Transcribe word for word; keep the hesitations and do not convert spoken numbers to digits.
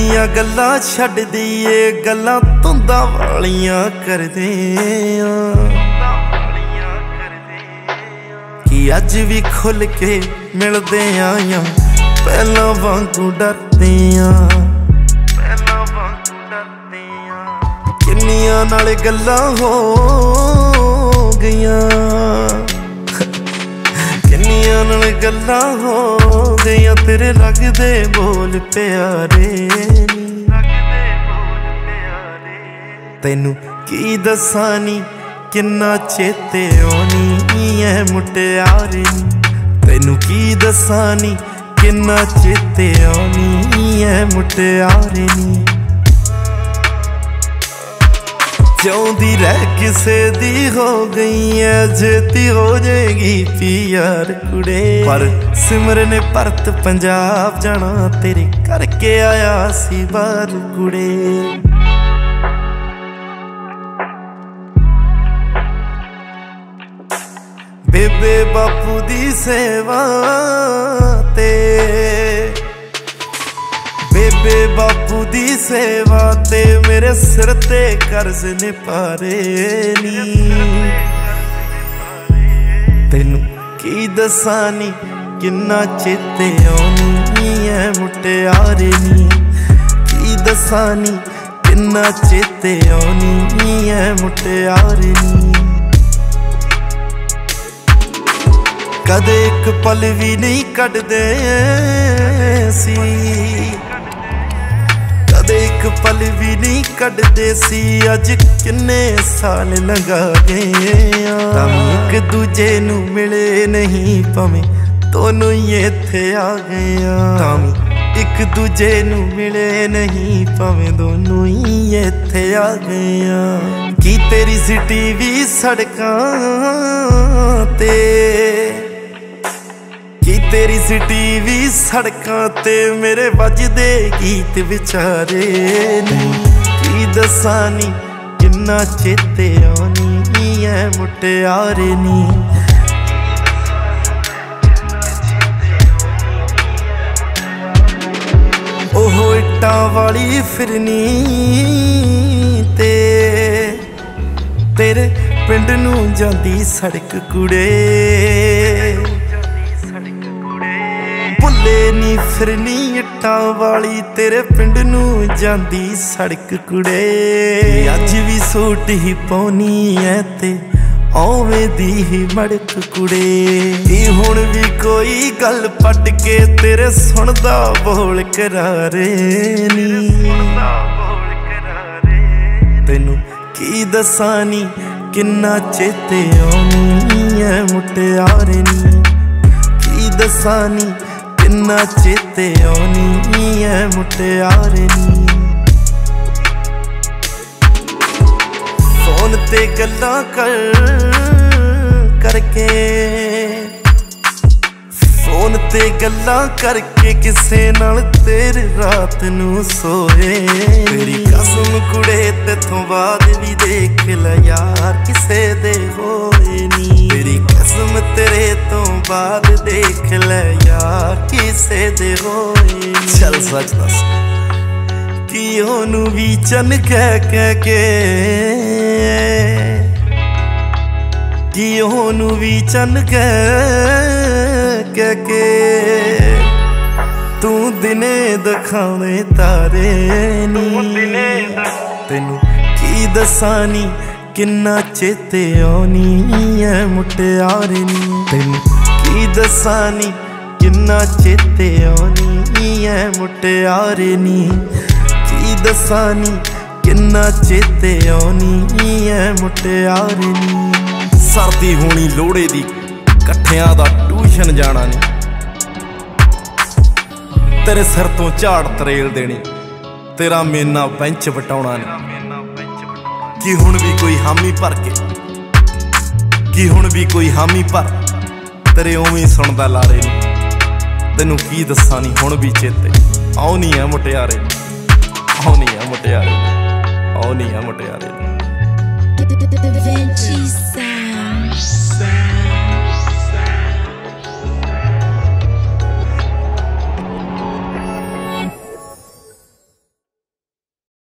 दियां गल्लां छड्ड दिए, गल्लां तुंदां वालियां करदे आं कि अज भी खुल के मिलदे आं, पहला वांगू डरदे आं। किन्नियां नाल गल्लां हो गईयां, किन्नियां नाल गल्लां हो गईयां, तेरे लगदे बोल प्यारे नी, तैनू की दसां नी किन्ना चेते आउनी ऐ मुटियारे नी, तैनू की दसां नी किन्ना चेते आउनी ऐ मुटियारे नी। जाऊंदी रह किसे दी हो गई है, जेती हो जाएगी पीआर कुड़े, पर सिमर ने परत पंजाब जाना, तेरे करके आया सी बार कुड़े। बेबे बापू दी सेवा ते, बेबे बापू दी सेवा ते, मेरे सिर ते कर्ज ने पारे नी, तेनू की दसां नी किन्ना चेते आउनी ऐ मुटियारे नी, की दसां नी किन्ना चेते आउनी ऐ मुटियारे नी। कदे एक पल भी नहीं कटदे सी, कदे एक पल भी नहीं कटदे सी, अज किन्ने साल लगा गए आं, एक दूजे नू मिले नहीं भावें दोनों ही इत्थे आ गए आं, एक दूजे नू मिले नहीं भावें दोनों ही इत्थे आ गए आं। की तेरी सिटी भी सड़कां ते, तेरी सिटी भी सड़कां ते, मेरे वजदे गीत विचारे नी, की दसां नी किन्ना चेते आउनी ऐ मुटियारे नी। ओहो इट्टां वाली फिरनी ते, तेरे पिंड नू जांदी सड़क कुड़े, नी फिरनी इट्टां वाली, तेरे पिंड नू जांदी सड़क कुड़े, अज भी सूट ही पौनी ऐ ते ओवें दी ही मड़क कुड़े, हुण भी कोई गल पट के तेरे सुनदा बोल करारे नी, तैनू की दसां नी किन्ना चेते आउनी ऐ मुटियारे नी, की दसां नी किन्ना चेते आउनी ऐ मुटियारे नी। फोन ते गल्लां कर करके, फोन ते गल्लां करके किसे नाल तेरी रात नू सोए, तेरी कसम कुड़े तेथों बाद भी देख लै यार किसे दे होए नी, तेरी कसम तेरे तो बाद देख लै यार किसे दे होए नी। चल सच दस कि ओनू भी चन कह कह के, कि ओनू भी चन कह कह के, तू दिने दिखावे तारे नी, तेनू की दसां नी किन्ना चेते आउनी ऐ मुटियारे नी, तैनू की दसां नी किन्ना चेते आउनी ऐ मुटियारे नी, की दसां नी किन्ना चेते आउनी ऐ मुटियारे नी। सर्दी होनी लोड़े दी, कट्ठियां दा ट्यूशन जाना नी, तेरे सिर तों झाड़ तरेल देनी, तेरा मेना बेंच वटाउणा नी, कि हुण भी कोई हामी भर के, कि हुण भी कोई हामी भर तेरे ओवें सुनदा लारे नी, तैनू की दसां नी हुण भी चेते आउनी ऐ मुटियारे, आउनी ऐ मुटियारे, आउनी ऐ मुटियारे।